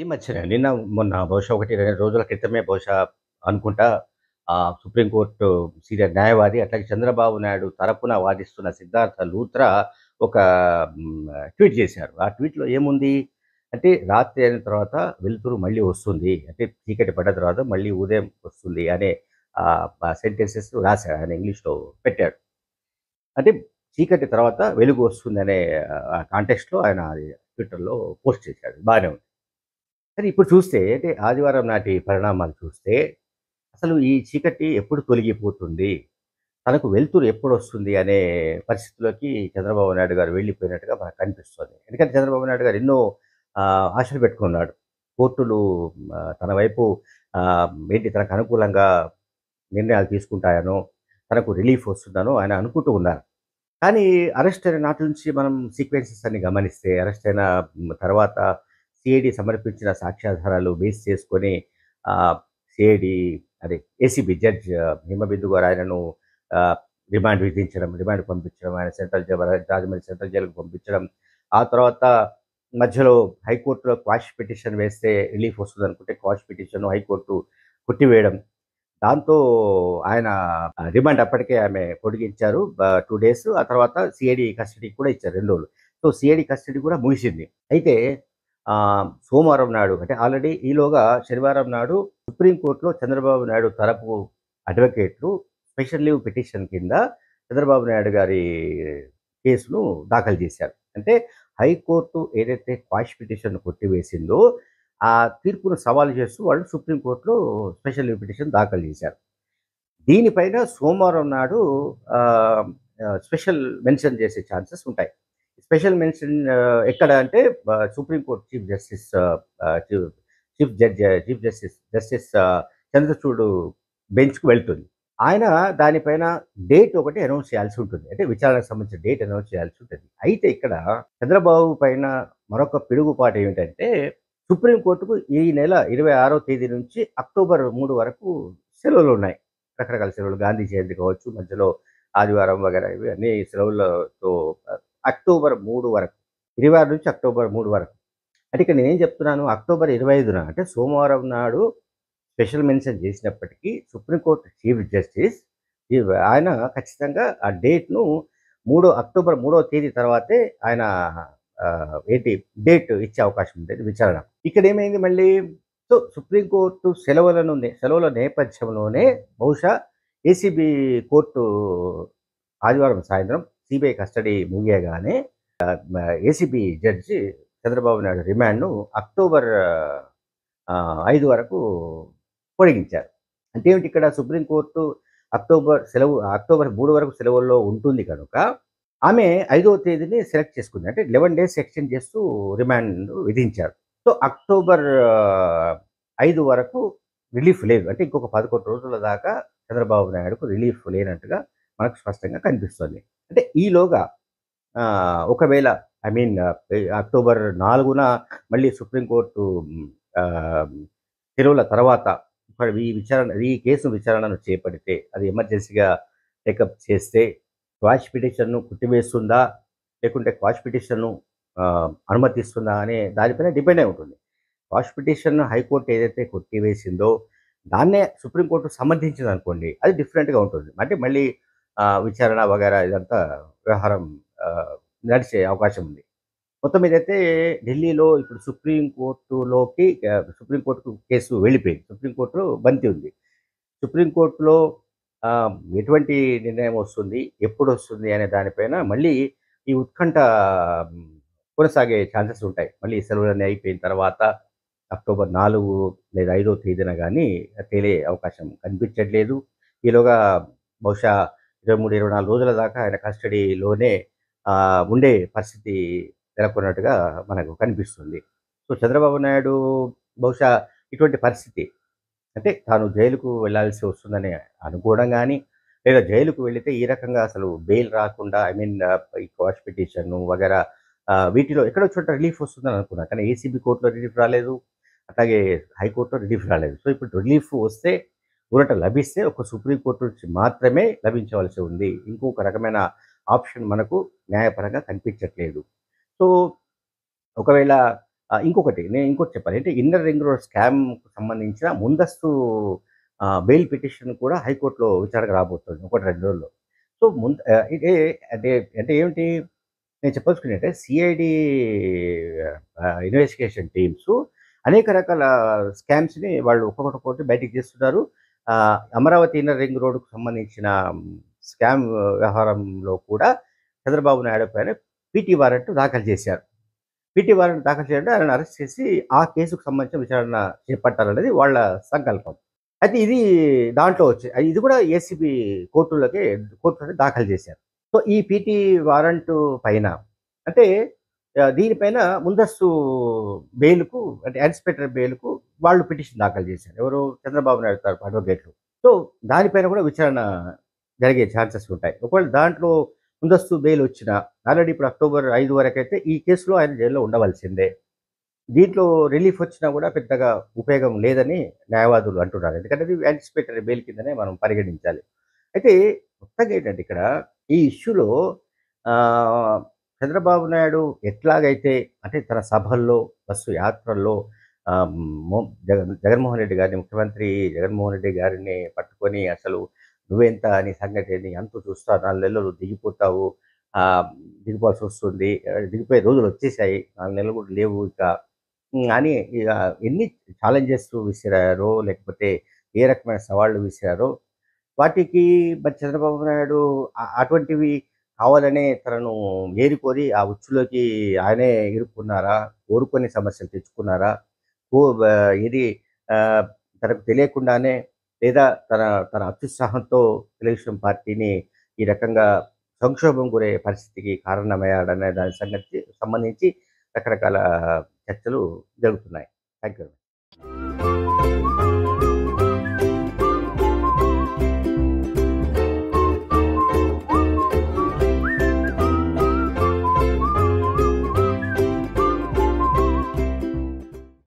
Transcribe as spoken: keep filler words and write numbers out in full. ఈ మధ్యనే నిన్న మొన్న బహుశా ఒకటి రెండు రోజుల క్రితమే బహుశా అనుకుంటా సుప్రీంకోర్టు సీనియర్ న్యాయవాది అట్లాగే చంద్రబాబు నాయుడు తరపున వాదిస్తున్న సిద్ధార్థ లూత్రా ఒక ట్వీట్ చేశారు. ఆ ట్వీట్లో ఏముంది అంటే, రాత్రి అయిన తర్వాత వెలుతురు మళ్ళీ వస్తుంది, అంటే చీకటి పడ్డ తర్వాత మళ్ళీ ఉదయం వస్తుంది అనే సెంటెన్సెస్ రాశాడు ఆయన, ఇంగ్లీష్లో పెట్టాడు. అంటే చీకటి తర్వాత వెలుగు వస్తుంది అనే కాంటెక్స్ట్లో ఆయన ట్విట్టర్లో పోస్ట్ చేశాడు, బాగానే ఉంది. కానీ ఇప్పుడు చూస్తే అంటే ఆదివారం నాటి పరిణామాలు చూస్తే అసలు ఈ చీకటి ఎప్పుడు తొలగిపోతుంది, తనకు వెలుతురు ఎప్పుడు వస్తుంది అనే పరిస్థితిలోకి చంద్రబాబు నాయుడు గారు వెళ్ళిపోయినట్టుగా మనకు కనిపిస్తుంది. ఎందుకంటే చంద్రబాబు నాయుడు గారు ఎన్నో ఆశలు పెట్టుకున్నాడు, కోర్టులు తన వైపు ఏంటి తనకు అనుకూలంగా నిర్ణయాలు తీసుకుంటాయనో తనకు రిలీఫ్ వస్తుందనో ఆయన అనుకుంటూ ఉన్నారు. కానీ అరెస్ట్ అయిన నాటి నుంచి మనం సీక్వెన్సెస్ అన్ని గమనిస్తే, అరెస్ట్ అయిన తర్వాత సిఐడి సమర్పించిన సాక్ష్యాధారాలు బేస్ చేసుకొని సిఐడి అదే ఏసీబీ జడ్జ్ హిమబిందు గారు ఆయనను రిమాండ్ విధించడం, రిమాండ్ పంపించడం, ఆయన సెంట్రల్ జైలు రాజమండ్రి సెంట్రల్ జైలుకు పంపించడం, ఆ తర్వాత మధ్యలో హైకోర్టులో క్వాష్ పిటిషన్ వేస్తే రిలీఫ్ వస్తుంది అనుకుంటే క్వాష్ పిటిషన్ హైకోర్టు కొట్టివేయడం, దాంతో ఆయన రిమాండ్ అప్పటికే ఆమె పొడిగించారు టూ డేస్ ఆ తర్వాత సిఐడి కస్టడీ కూడా ఇచ్చారు రెండు రోజులు. సో సిఐడి కస్టడీ కూడా ముగిసింది. అయితే సోమవారం నాడు అంటే ఆల్రెడీ ఈలోగా శనివారం నాడు సుప్రీంకోర్టులో చంద్రబాబు నాయుడు తరపు అడ్వకేట్లు స్పెషల్ లీవ్ పిటిషన్ కింద చంద్రబాబు నాయుడు గారి కేసును దాఖలు చేశారు. అంటే హైకోర్టు ఏదైతే క్వాష్ పిటిషన్ కొట్టివేసిందో ఆ తీర్పును సవాల్ చేస్తూ వాళ్ళు సుప్రీంకోర్టులో స్పెషల్ లీవ్ పిటిషన్ దాఖలు చేశారు. దీనిపైన సోమవారం నాడు స్పెషల్ మెన్షన్ చేసే ఛాన్సెస్ ఉంటాయి. స్పెషల్ మెన్షన్ ఎక్కడ అంటే supreme court chief justice chief judge chief justice justice Chandrachud బెంచ్కు వెళ్తుంది. ఆయన దానిపైన డేట్ ఒకటి అనౌన్స్ చేయాల్సి ఉంటుంది, అంటే విచారణకు సంబంధించిన డేట్ అనౌన్స్ చేయాల్సి ఉంటుంది. అయితే ఇక్కడ చంద్రబాబు పైన మరొక పిడుగుపాటు ఏమిటంటే, సుప్రీంకోర్టుకు ఈ నెల ఇరవై ఆరో తేదీ నుంచి అక్టోబర్ మూడు వరకు సెలవులు ఉన్నాయి, రకరకాల సెలవులు, గాంధీ జయంతి కావచ్చు, మధ్యలో ఆదివారం వగైరా ఇవి అన్ని సెలవులతో అక్టోబర్ మూడు వరకు ఇరవై ఆరు నుంచి అక్టోబర్ మూడు వరకు అంటే ఇక్కడ నేనేం చెప్తున్నాను, అక్టోబర్ ఇరవై ఐదున అంటే సోమవారం నాడు స్పెషల్ మెన్షన్ చేసినప్పటికీ సుప్రీంకోర్టు చీఫ్ జస్టిస్ ఆయన ఖచ్చితంగా ఆ డేట్ను మూడో అక్టోబర్ మూడో తేదీ తర్వాతే ఆయన ఏంటి డేట్ ఇచ్చే అవకాశం ఉండేది విచారణ. ఇక్కడ ఏమైంది మళ్ళీ, సో సుప్రీంకోర్టు సెలవులను సెలవుల నేపథ్యంలోనే బహుశా ఏసీబీ కోర్టు ఆదివారం సాయంత్రం సిబిఐ కస్టడీ ముగియగానే ఏసీబీ జడ్జి చంద్రబాబు నాయుడు రిమాండ్ను అక్టోబర్ ఐదు వరకు పొడిగించారు. అంటే ఏమిటి, ఇక్కడ సుప్రీంకోర్టు అక్టోబర్ సెలవు అక్టోబర్ మూడు వరకు సెలవుల్లో ఉంటుంది కనుక ఆమె ఐదవ తేదీని సెలెక్ట్ చేసుకుంది, అంటే లెవెన్ డేస్ ఎక్స్టెండ్ చేస్తూ రిమాండ్ విధించారు. సో అక్టోబర్ ఐదు వరకు రిలీఫ్ లేదు, అంటే ఇంకొక పదకొండు రోజుల దాకా చంద్రబాబు నాయుడుకు రిలీఫ్ లేనట్టుగా మనకు స్పష్టంగా కనిపిస్తుంది. అంటే ఈలోగా ఒకవేళ ఐ మీన్ అక్టోబర్ నాలుగున మళ్ళీ సుప్రీంకోర్టు సెలవుల తర్వాత ఈ విచారణ ఈ కేసు విచారణను చేపడితే, అది ఎమర్జెన్సీగా టేకప్ చేస్తే క్వాష్ పిటిషన్ను కుట్టివేస్తుందా లేకుంటే క్వాష్ పిటిషన్ను అనుమతిస్తుందా అనే దానిపైన డిపెండ్ అయి ఉంటుంది. క్వాష్ పిటిషన్ను హైకోర్టు ఏదైతే కొట్టివేసిందో దాన్నే సుప్రీంకోర్టు సమర్థించింది అనుకోండి, అది డిఫరెంట్గా ఉంటుంది. అంటే మళ్ళీ విచారణ వగైరా ఇదంతా వ్యవహారం నడిచే అవకాశం ఉంది. మొత్తం ఏదైతే ఢిల్లీలో ఇప్పుడు సుప్రీంకోర్టులోకి సుప్రీంకోర్టుకు కేసు వెళ్ళిపోయింది, సుప్రీంకోర్టులో బంతి ఉంది. సుప్రీంకోర్టులో ఎటువంటి నిర్ణయం వస్తుంది, ఎప్పుడు వస్తుంది అనే దానిపైన మళ్ళీ ఈ ఉత్కంఠ కొనసాగే ఛాన్సెస్ ఉంటాయి. మళ్ళీ సెలవులన్నీ అయిపోయిన తర్వాత అక్టోబర్ నాలుగు లేదా ఐదో తేదీన కానీ తేలే అవకాశం కనిపించట్లేదు. ఈలోగా బహుశా ఇరవై మూడు ఇరవై నాలుగు రోజుల దాకా ఆయన కస్టడీలోనే ఉండే పరిస్థితి నెలకొన్నట్టుగా మనకు కనిపిస్తుంది. సో చంద్రబాబు నాయుడు బహుశా ఇటువంటి పరిస్థితి అంటే తాను జైలుకు వెళ్లాల్సి వస్తుందని అనుకోవడం కానీ, లేదా జైలుకు వెళితే ఈ రకంగా అసలు బెయిల్ రాకుండా ఐ మీన్ ఈ క్వాష్ పిటిషన్ వగైరా వీటిలో ఎక్కడో చోట రిలీఫ్ వస్తుందని అనుకున్నా, కానీ ఏసీబీ కోర్టులో రిలీఫ్ రాలేదు, అలాగే హైకోర్టులో రిలీఫ్ రాలేదు. సో ఇప్పుడు రిలీఫ్ వస్తే ఊరట లభిస్తే ఒక సుప్రీంకోర్టు నుంచి మాత్రమే లభించవలసి ఉంది, ఇంకొక రకమైన ఆప్షన్ మనకు న్యాయపరంగా కనిపించట్లేదు. సో ఒకవేళ ఇంకొకటి నేను ఇంకోటి చెప్పాలి అంటే ఇన్నర్ రింగ్ రోడ్ స్కామ్కు సంబంధించిన ముందస్తు బెయిల్ పిటిషన్ కూడా హైకోర్టులో విచారణకు రాబోతుంది ఒకటి రెండు రోజుల్లో. సో ముందు ఇదే అంటే అంటే ఏమిటి నేను చెప్పాల్సుకునేంటే సిఐడి ఇన్వెస్టిగేషన్ టీమ్స్ అనేక రకాల స్కామ్స్ని వాళ్ళు ఒక్కొక్కటి బయటకు చేస్తున్నారు. అమరావతి ఇన్నర్ రింగ్ రోడ్కు సంబంధించిన స్కామ్ వ్యవహారంలో కూడా చంద్రబాబు నాయుడు పైన పీటీ వారెంట్ దాఖలు చేశారు. పీటీ వారెంట్ దాఖలు చేయాలంటే ఆయన అరెస్ట్ చేసి ఆ కేసుకు సంబంధించిన విచారణ చేపట్టాలనేది వాళ్ళ సంకల్పం. అయితే ఇది దాంట్లో వచ్చి ఇది కూడా ఏసీబీ కోర్టులకే కోర్టులకి దాఖలు చేశారు. సో ఈ పీటీ వారెంట్ పైన అంటే దీనిపైన ముందస్తు బెయిల్కు అంటే యాన్సిపేటరీ బెయిల్కు వాళ్ళు పిటిషన్ దాఖలు చేశారు ఎవరు చంద్రబాబు నాయుడు తరపు అడ్వకేట్లు. సో దానిపైన కూడా విచారణ జరిగే ఛాన్సెస్ ఉంటాయి. ఒకవేళ దాంట్లో ముందస్తు బెయిల్ వచ్చిన ఆల్రెడీ ఇప్పుడు అక్టోబర్ ఐదు వరకు అయితే ఈ కేసులో ఆయన జైల్లో ఉండవలసిందే. దీంట్లో రిలీఫ్ వచ్చినా కూడా పెద్దగా ఉపయోగం లేదని న్యాయవాదులు అంటున్నారు. ఎందుకంటే ఇది యాంటిసిపేటరీ బెయిల్ కిందనే మనం పరిగణించాలి. అయితే మొత్తంగా ఏంటంటే ఇక్కడ ఈ ఇష్యూలో చంద్రబాబు నాయుడు ఎట్లాగైతే అంటే తన సభల్లో బస్సు యాత్రల్లో జగన్ జగన్మోహన్ రెడ్డి గారిని ముఖ్యమంత్రి జగన్మోహన్ రెడ్డి గారిని పట్టుకొని అసలు నువ్వెంత నీ సంఘటన అంత చూస్తావు నాలుగు నెలలు దిగిపోతావు దిగిపోవాల్సి వస్తుంది దిగిపోయే రోజులు వచ్చేసాయి నాలుగు నెలలు కూడా లేవు ఇక అని ఎన్ని ఛాలెంజెస్ విసిరారో లేకపోతే ఏ రకమైన సవాళ్ళు విసిరారో వాటికి మరి చంద్రబాబు నాయుడు అటువంటివి కావాలనే తనను ఏరుకోరి ఆ ఉచ్చులోకి ఆయనే ఎరుక్కున్నారా కోరుకొని సమస్యలు తెచ్చుకున్నారా ఇది తనకు తెలియకుండానే లేదా తన తన అత్యుత్సాహంతో తెలుగుదేశం పార్టీని ఈ రకంగా సంక్షోభం గురే పరిస్థితికి కారణమయ్యాడనే దాని సంగతి సంబంధించి రకరకాల చర్చలు జరుగుతున్నాయి. Thank you.